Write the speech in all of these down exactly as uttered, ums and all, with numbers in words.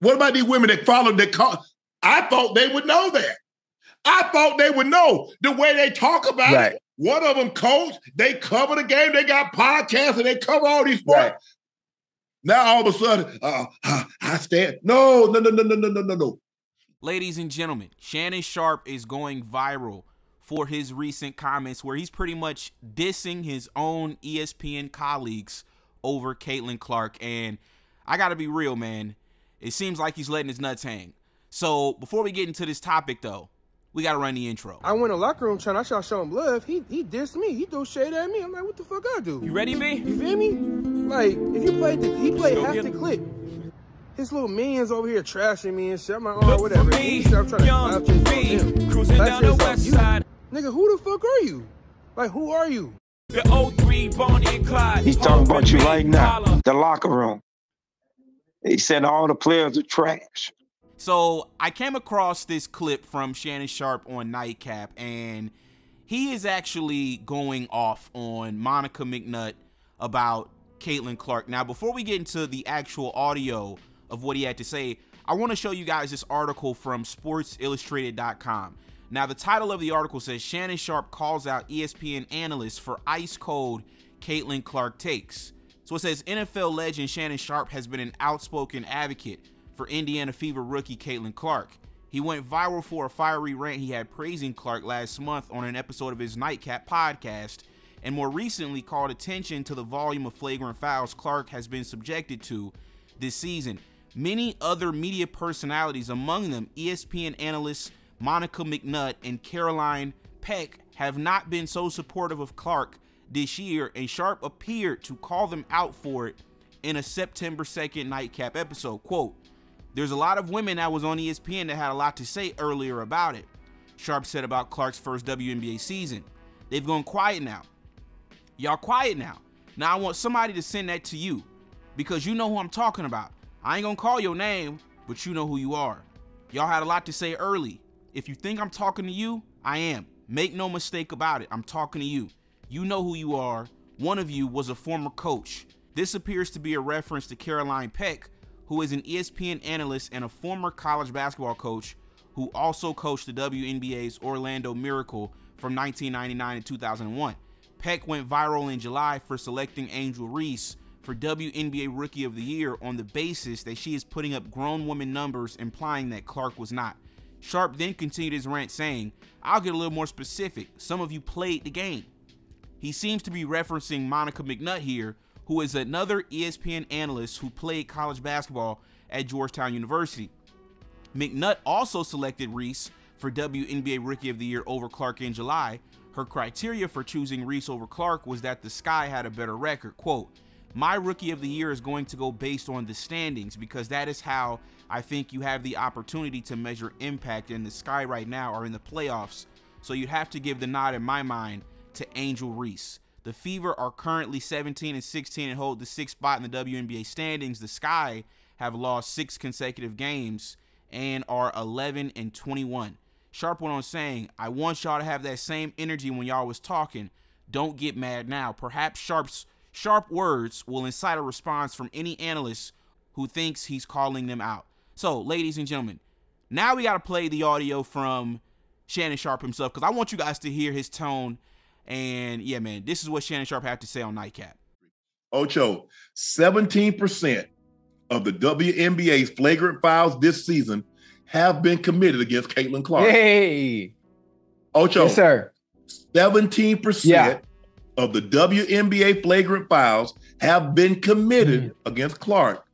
What about these women that followed that? Call? I thought they would know that. I thought they would know the way they talk about right. it. One of them coach, they cover the game. They got podcasts and they cover all these sports. Right. Now all of a sudden, uh, uh, I stand. No, no, no, no, no, no, no, no, no. Ladies and gentlemen, Shannon Sharpe is going viral for his recent comments where he's pretty much dissing his own E S P N colleagues over Caitlin Clark. And I got to be real, man. It seems like he's letting his nuts hang. So before we get into this topic, though, we got to run the intro. I went in the locker room trying to show him love. He he dissed me. He threw shade at me. I'm like, what the fuck I do? You ready, B? You feel me? Like, if you played, the, he played half the clip. His little minions over here trashing me and shit. I'm like, oh, whatever. Me, young B, cruising down the west side. Nigga, who the fuck are you? Like, who are you? The oh three, Bonnie and Clyde. He's talking about you right now. The locker room. He said all the players are trash. So I came across this clip from Shannon Sharpe on Nightcap, and he is actually going off on Monica McNutt about Caitlin Clark. Now, before we get into the actual audio of what he had to say, I want to show you guys this article from sports illustrated dot com. Now, the title of the article says Shannon Sharpe calls out E S P N analysts for ice cold Caitlin Clark takes. So it says N F L legend Shannon Sharpe has been an outspoken advocate for Indiana Fever rookie Caitlin Clark. He went viral for a fiery rant he had praising Clark last month on an episode of his Nightcap podcast, and more recently called attention to the volume of flagrant fouls Clark has been subjected to this season. Many other media personalities, among them E S P N analysts Monica McNutt and Caroline Peck, have not been so supportive of Clark this year, and Sharpe appeared to call them out for it in a September second Nightcap episode. Quote, "There's a lot of women that was on E S P N that had a lot to say earlier about it," Sharpe said about Clark's first W N B A season. "They've gone quiet now. Y'all quiet now. Now I want somebody to send that to you, because you know who I'm talking about. I ain't gonna call your name, but you know who you are. Y'all had a lot to say early. If you think I'm talking to you, I am. Make no mistake about it, I'm talking to you. You know who you are. One of you was a former coach." This appears to be a reference to Caroline Peck, who is an E S P N analyst and a former college basketball coach who also coached the W N B A's Orlando Miracle from nineteen ninety-nine to two thousand one. Peck went viral in July for selecting Angel Reese for W N B A Rookie of the Year on the basis that she is putting up grown woman numbers, implying that Clark was not. Sharpe then continued his rant saying, "I'll get a little more specific. Some of you played the game." He seems to be referencing Monica McNutt here, who is another E S P N analyst who played college basketball at Georgetown University. McNutt also selected Reese for W N B A Rookie of the Year over Clark in July. Her criteria for choosing Reese over Clark was that the Sky had a better record. Quote, "My Rookie of the Year is going to go based on the standings, because that is how I think you have the opportunity to measure impact, and the Sky right now are in the playoffs, so you have to give the nod in my mind to Angel Reese. The Fever are currently seventeen and sixteen and hold the sixth spot in the W N B A standings. The Sky have lost six consecutive games and are eleven and twenty-one. Sharpe went on saying, "I want y'all to have that same energy when y'all was talking. Don't get mad now." Perhaps Sharpe's Sharpe words will incite a response from any analyst who thinks he's calling them out. So, ladies and gentlemen, now we got to play the audio from Shannon Sharpe himself, because I want you guys to hear his tone. And yeah, man, this is what Shannon Sharpe had to say on Nightcap. Ocho, seventeen percent of the W N B A's flagrant fouls this season have been committed against Caitlin Clark. Hey, Ocho, yes, sir. seventeen percent yeah. of the W N B A flagrant fouls have been committed mm. against Clark.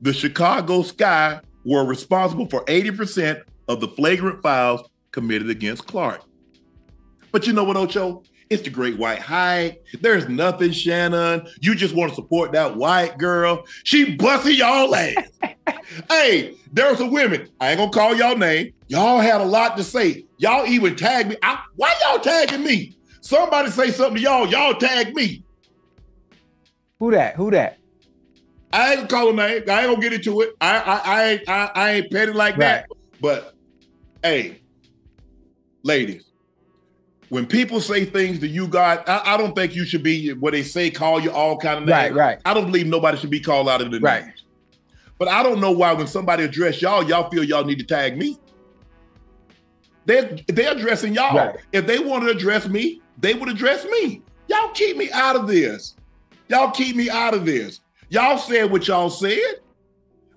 The Chicago Sky were responsible for eighty percent of the flagrant fouls committed against Clark. But you know what, Ocho? It's the great white high. There's nothing, Shannon. You just want to support that white girl. She busting y'all ass. Hey, there were some women. I ain't going to call y'all name. Y'all had a lot to say. Y'all even tagged me. I, why y'all tagging me? Somebody say something to y'all. Y'all tag me. Who that? Who that? I ain't going to call a name. I ain't going to get into it. I, I, I, ain't, I, I ain't petty like right. that. But, hey, ladies. When people say things to you, God, I, I don't think you should be what they say, call you all kind of names. Right, right. I don't believe nobody should be called out of the right. names. But I don't know why when somebody address y'all, y'all feel y'all need to tag me. They're, they're addressing y'all. Right. If they want to address me, they would address me. Y'all keep me out of this. Y'all keep me out of this. Y'all said what y'all said,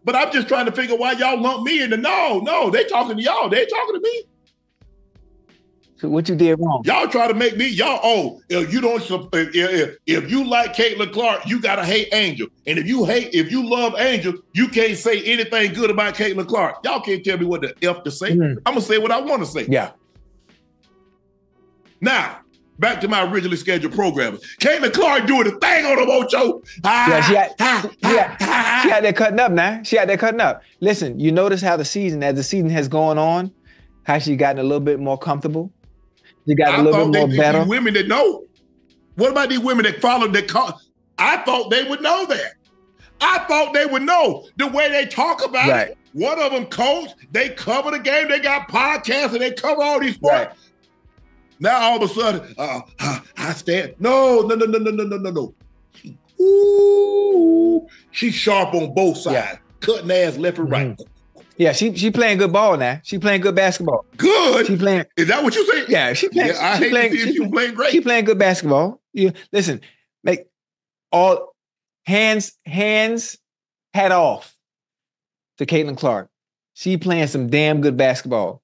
but I'm just trying to figure why y'all lump me into no, no, they talking to y'all. They talking to me. So what you did wrong? Y'all try to make me, y'all, oh, if you don't, if, if, if you like Caitlin Clark, you got to hate Angel. And if you hate, if you love Angel, you can't say anything good about Caitlin Clark. Y'all can't tell me what the F to say. Mm-hmm. I'm going to say what I want to say. Yeah. Now, back to my originally scheduled program. Caitlin Clark doing the thing on the Mocho. Ah, yeah, she had, ah, she, had, ah, she had that cutting up now. She had that cutting up. Listen, you notice how the season, as the season has gone on, how she gotten a little bit more comfortable. She got a I little bit more they, better. These women that know. What about these women that followed that? Co- I thought they would know that. I thought they would know the way they talk about right. it. One of them coach. They cover the game. They got podcasts and they cover all these sports. Right. Now all of a sudden, uh, uh, I stand. No, no, no, no, no, no, no, no, no. Ooh, she's sharp on both sides, yeah. cutting ass left and right. Mm-hmm. Yeah, she she playing good ball now. She playing good basketball. Good. She playing. Is that what you say? Yeah, she playing. Yeah, I she hate playing, to see she, she playing great. She playing good basketball. Yeah, listen, make all hands hands hat off to Caitlin Clark. She playing some damn good basketball.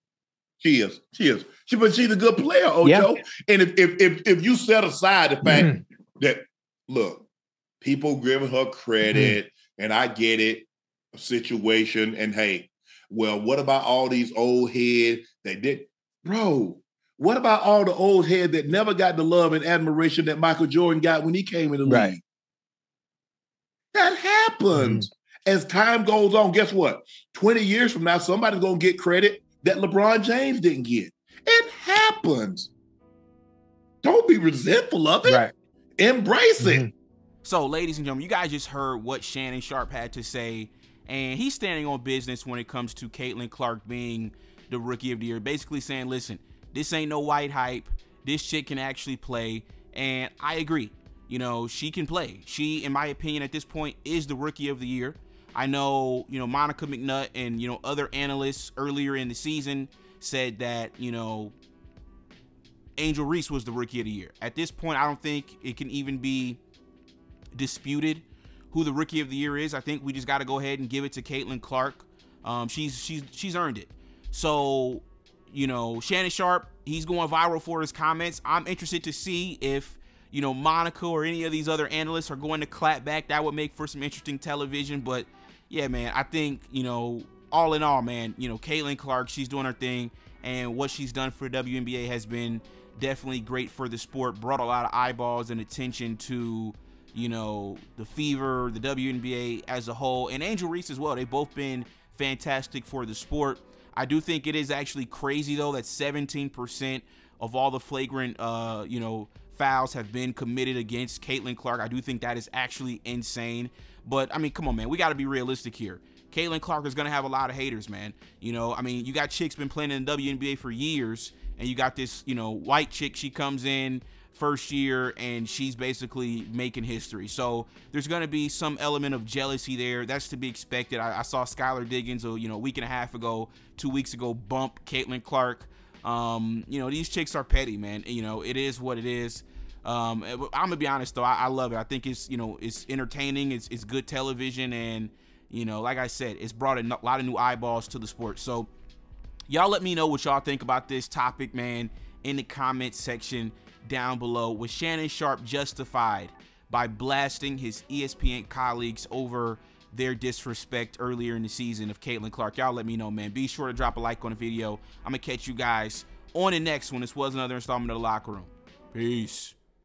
She is. She is. She, but she's a good player, Ocho. Yep. And if, if if if you set aside the fact mm. that, look, people giving her credit, mm. and I get it, situation, and hey, well, what about all these old heads that did? Bro, what about all the old heads that never got the love and admiration that Michael Jordan got when he came in the right. league? That happens. Mm. As time goes on, guess what? twenty years from now, somebody's going to get credit that LeBron James didn't get. It happens. Don't be resentful of it. Right. Embrace mm-hmm. it. So, ladies and gentlemen, you guys just heard what Shannon Sharpe had to say, and he's standing on business when it comes to Caitlin Clark being the Rookie of the Year, basically saying, listen, this ain't no white hype. This chick can actually play, and I agree. You know, she can play. She, in my opinion, at this point, is the Rookie of the Year. I know, you know, Monica McNutt and, you know, other analysts earlier in the season said that, you know, Angel Reese was the Rookie of the Year. At this point, I don't think it can even be disputed who the Rookie of the Year is. I think we just got to go ahead and give it to Caitlin Clark. Um, she's she's she's earned it. So, you know, Shannon Sharpe, he's going viral for his comments. I'm interested to see if, you know, Monica or any of these other analysts are going to clap back. That would make for some interesting television. But yeah, man, I think, you know, all in all, man, you know, Caitlin Clark, she's doing her thing, and what she's done for W N B A has been definitely great for the sport, brought a lot of eyeballs and attention to, you know, the Fever, the W N B A as a whole, and Angel Reese as well. They've both been fantastic for the sport. I do think it is actually crazy, though, that seventeen percent of all the flagrant, uh, you know, fouls have been committed against Caitlin Clark. I do think that is actually insane. But, I mean, come on, man, we got to be realistic here. Caitlin Clark is going to have a lot of haters, man. You know, I mean, you got chicks been playing in the W N B A for years, and you got this, you know, white chick. She comes in first year, and she's basically making history. So there's going to be some element of jealousy there. That's to be expected. I, I saw Skylar Diggins, you know, a week and a half ago, two weeks ago, bump Caitlin Clark. Um, you know, these chicks are petty, man. You know, it is what it is. Um, I'm going to be honest, though. I, I love it. I think it's, you know, it's entertaining. It's, it's good television, and you know, like I said, it's brought a lot of new eyeballs to the sport. So y'all let me know what y'all think about this topic, man, in the comment section down below. Was Shannon Sharpe justified by blasting his E S P N colleagues over their disrespect earlier in the season of Caitlin Clark? Y'all let me know, man. Be sure to drop a like on the video. I'm going to catch you guys on the next one. This was another installment of The Locker Room. Peace.